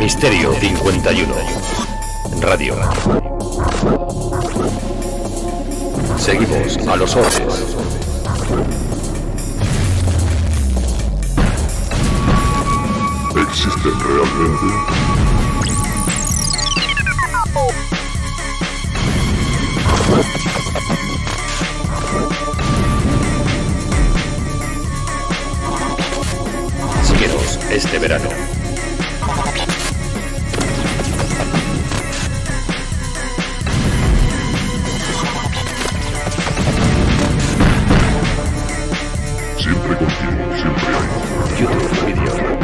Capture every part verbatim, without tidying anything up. Misterio cincuenta y uno. Radio. Seguimos a los hombres. ¿Existen realmente? Síguenos este verano. Siempre contigo, siempre hay. YouTube Video.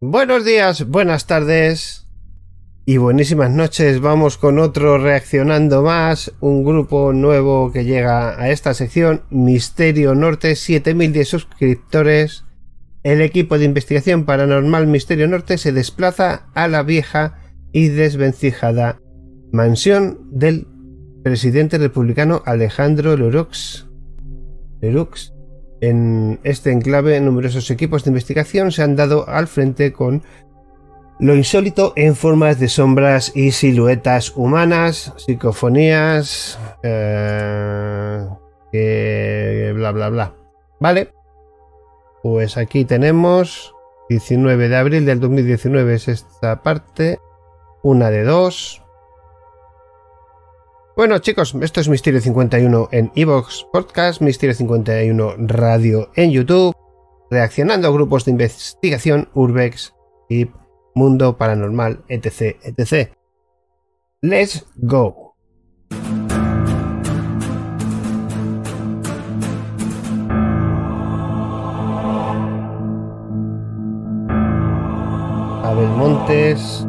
Buenos días, buenas tardes y buenísimas noches. Vamos con otro Reaccionando Más, un grupo nuevo que llega a esta sección, Misterio Norte, siete mil diez suscriptores. El equipo de investigación paranormal Misterio Norte se desplaza a la vieja y desvencijada mansión del presidente republicano Alejandro Lerroux. Lerroux. En este enclave, numerosos equipos de investigación se han dado al frente con lo insólito en formas de sombras y siluetas humanas, psicofonías, eh, eh, bla bla bla. Vale, pues aquí tenemos diecinueve de abril del dos mil diecinueve es esta parte, una de dos. Bueno chicos, esto es Misterio cincuenta y uno en Ivoox Podcast, Misterio cincuenta y uno Radio en YouTube, reaccionando a grupos de investigación, Urbex, I P, Mundo Paranormal, etc, etcétera. Let's go. Abel Montes.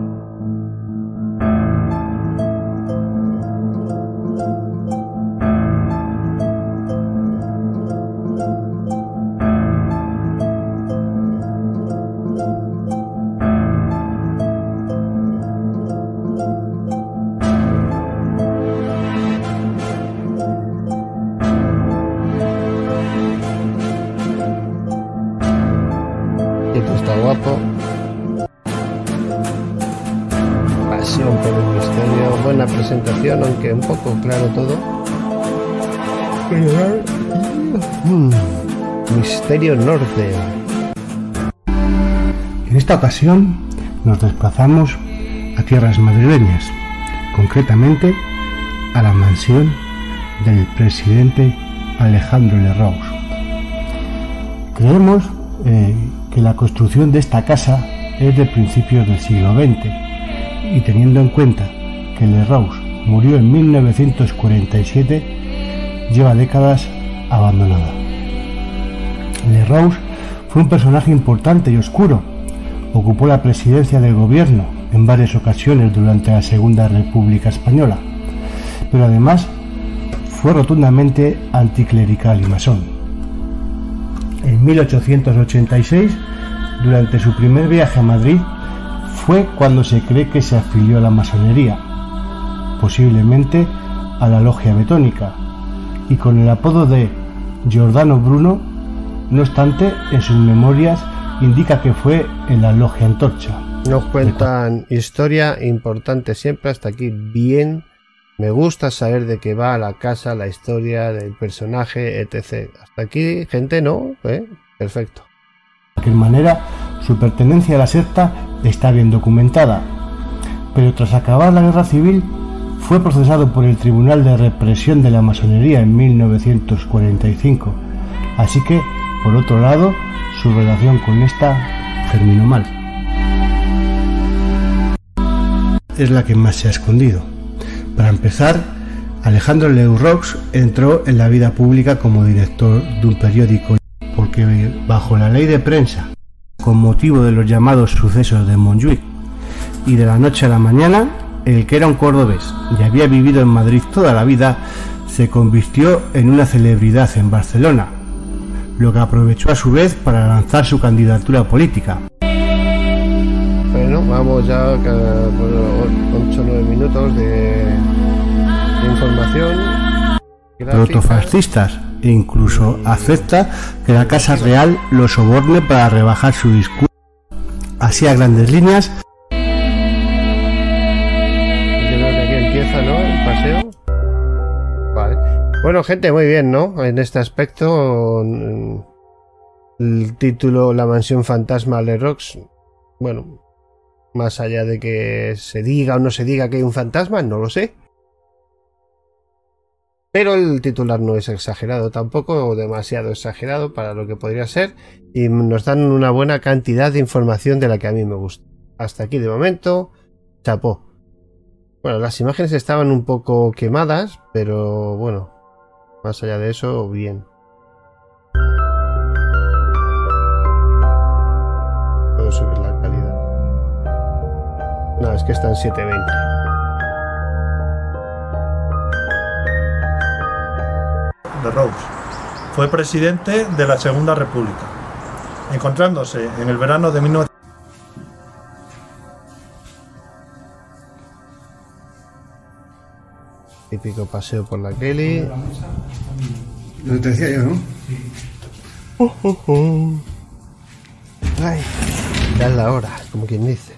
Aunque un poco claro todo. Misterio Norte. En esta ocasión nos desplazamos a tierras madrileñas, concretamente a la mansión del presidente Alejandro Lerroux. Creemos eh, que la construcción de esta casa es de principios del siglo veinte y teniendo en cuenta que Lerroux murió en mil novecientos cuarenta y siete, lleva décadas abandonada. Lerroux fue un personaje importante y oscuro. Ocupó la presidencia del gobierno en varias ocasiones durante la Segunda República Española, pero además fue rotundamente anticlerical y masón. En mil ochocientos ochenta y seis, durante su primer viaje a Madrid, fue cuando se cree que se afilió a la masonería, posiblemente a la Logia Betónica, y con el apodo de Giordano Bruno. No obstante, en sus memorias indica que fue en la Logia Antorcha. Nos cuentan historia importante siempre, hasta aquí bien. Me gusta saber de qué va la casa, la historia del personaje, etcétera. Hasta aquí, gente, ¿no? ¿Eh? Perfecto. De cualquier manera, su pertenencia a la secta está bien documentada, pero tras acabar la guerra civil fue procesado por el Tribunal de Represión de la Masonería en mil novecientos cuarenta y cinco, así que, por otro lado, su relación con esta terminó mal. Es la que más se ha escondido. Para empezar, Alejandro Lerroux entró en la vida pública como director de un periódico, porque bajo la ley de prensa, con motivo de los llamados sucesos de Montjuic, y de la noche a la mañana, el que era un cordobés y había vivido en Madrid toda la vida, se convirtió en una celebridad en Barcelona, lo que aprovechó a su vez para lanzar su candidatura política. Bueno, vamos ya por ocho o nueve minutos de información. Protofascistas e incluso acepta que la Casa Real lo soborne para rebajar su discurso. Así, a grandes líneas. Yo creo que aquí empieza, ¿no? El paseo. Vale. Bueno, gente, muy bien, ¿no? En este aspecto, el título La Mansión Fantasma Lerroux, bueno, más allá de que se diga o no se diga que hay un fantasma, no lo sé. Pero el titular no es exagerado tampoco, o demasiado exagerado para lo que podría ser, y nos dan una buena cantidad de información de la que a mí me gusta. Hasta aquí de momento, chapó. Bueno, las imágenes estaban un poco quemadas, pero bueno, más allá de eso, bien. Puedo subir la calidad. No, es que está en siete veinte. Lerroux fue presidente de la Segunda República, encontrándose en el verano de mil novecientos. Típico paseo por la Kelly. Lo te decía yo, ¿no? Oh, oh, oh. Ay, ya es la hora, como quien dice.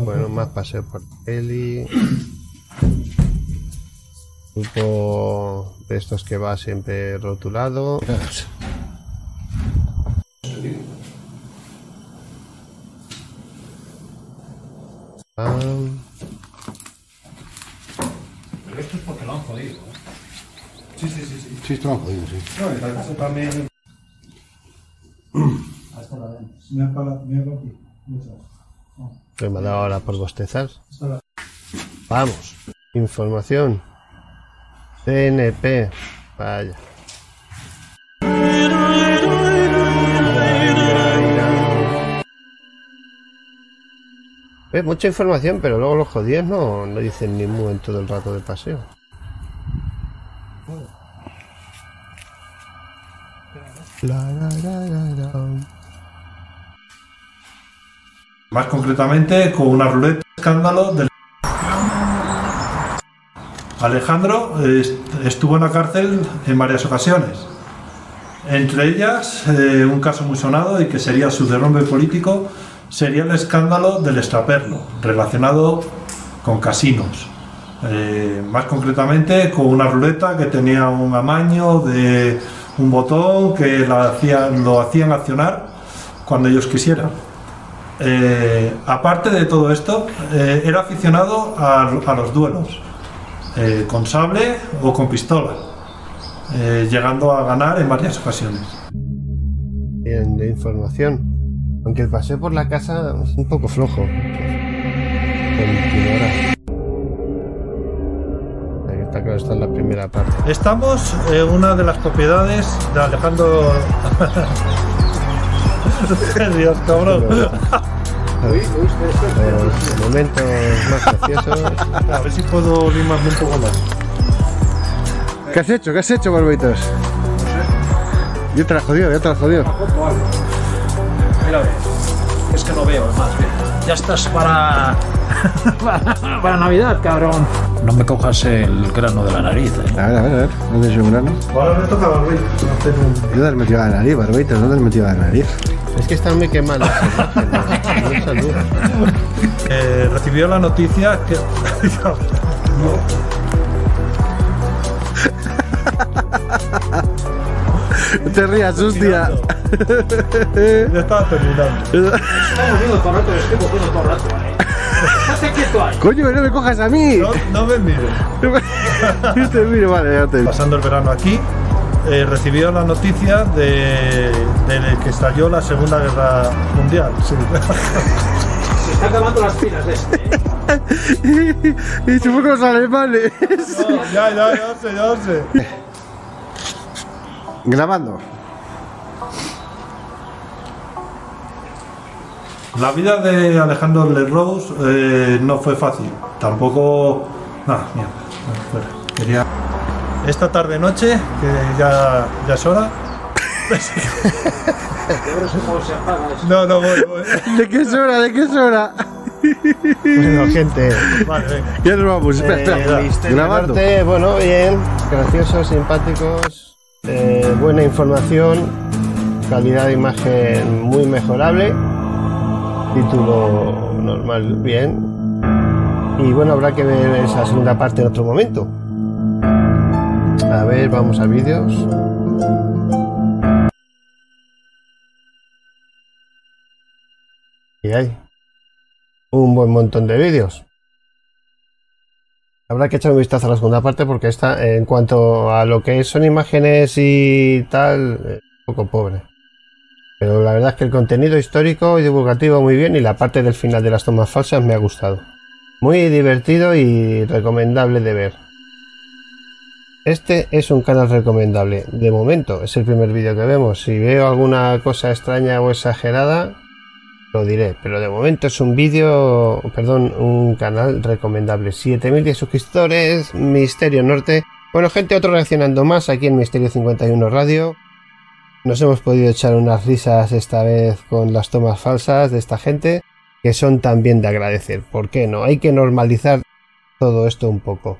Bueno, más paseo por peli. Grupo de estos que va siempre rotulado. Ah. Pero esto es porque lo han jodido, ¿eh? Sí, sí, sí, sí. Sí, esto lo han jodido, sí. No, en caso también. Hasta la vez. Mira para aquí. Que me ha dado ahora por bostezar. Vamos. Información. C N P. Vaya. Eh, mucha información, pero luego los jodidos no, no dicen ni mu en todo el rato de paseo. La, la, la, la, la. Más concretamente con una ruleta escándalo del... Alejandro estuvo en la cárcel en varias ocasiones, entre ellas eh, un caso muy sonado y que sería su derrumbe político sería el escándalo del extraperlo relacionado con casinos, eh, más concretamente con una ruleta que tenía un amaño de un botón que la hacían, lo hacían accionar cuando ellos quisieran. Eh, aparte de todo esto, eh, era aficionado a, a los duelos, eh, con sable o con pistola, eh, llegando a ganar en varias ocasiones. Bien, de información. Aunque el paseo por la casa es un poco flojo. Ahí está, claro, está en la primera parte. Estamos en una de las propiedades de Alejandro... Dios, cabrón. Momentos más graciosos. A ver si puedo limarme un poco más. ¿Qué has hecho? ¿Qué has hecho, barbitos? No sé. Yo te la jodido, yo te la jodido. Mira, es que no veo, más bien. Ya estás para... para... para Navidad, cabrón. No me cojas el grano de la nariz, ¿eh? A ver, a ver, a ver. ¿Dónde es el grano? Ahora me toca a Barbitos. Yo te has metido a la nariz, Barbitos. No te has metido a la nariz. Es que están muy quemadas. eh, recibió la noticia que... No te rías, hostia. Ya estaba terminando. Estaba moviendo todo el rato, estoy moviendo todo el rato, ¿eh? Estás quieto ahí. Coño, no me cojas a mí. No, no me mires. No te miro, vale, ya te miro. Pasando el verano aquí. Eh, recibió la noticia de, de que estalló la Segunda Guerra Mundial. Sí. Se está acabando las pilas este. Y, y supongo los alemanes. No, ya, ya, ya sé, ya sé. Grabando. La vida de Alejandro Lerroux eh, no fue fácil. Tampoco... Nah, mierda. Fuera. Quería... Esta tarde-noche, que ya, ya es hora, No, no voy, voy. ¿De qué es hora? ¿De qué es hora? Bueno, gente. Vale, venga. Ya nos vamos. Espera, espera. Eh, grabando. Norte, bueno, bien. Graciosos, simpáticos. Eh, buena información. Calidad de imagen muy mejorable. Título normal, bien. Y bueno, habrá que ver esa segunda parte en otro momento. A ver, vamos a vídeos. Y hay un buen montón de vídeos. Habrá que echar un vistazo a la segunda parte porque esta, en cuanto a lo que son imágenes y tal, es un poco pobre. Pero la verdad es que el contenido histórico y divulgativo muy bien, y la parte del final de las tomas falsas me ha gustado. Muy divertido y recomendable de ver. Este es un canal recomendable. De momento, es el primer vídeo que vemos. Si veo alguna cosa extraña o exagerada, lo diré. Pero de momento es un vídeo, perdón, un canal recomendable. siete mil diez suscriptores, Misterio Norte. Bueno, gente, otro reaccionando más aquí en Misterio cincuenta y uno Radio. Nos hemos podido echar unas risas esta vez con las tomas falsas de esta gente, que son también de agradecer. ¿Por qué no? Hay que normalizar todo esto un poco.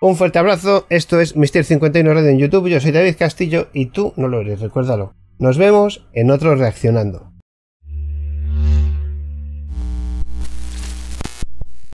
Un fuerte abrazo. Esto es Misterio cincuenta y uno Radio en YouTube. Yo soy David Castillo y tú no lo eres, recuérdalo. Nos vemos en otro reaccionando.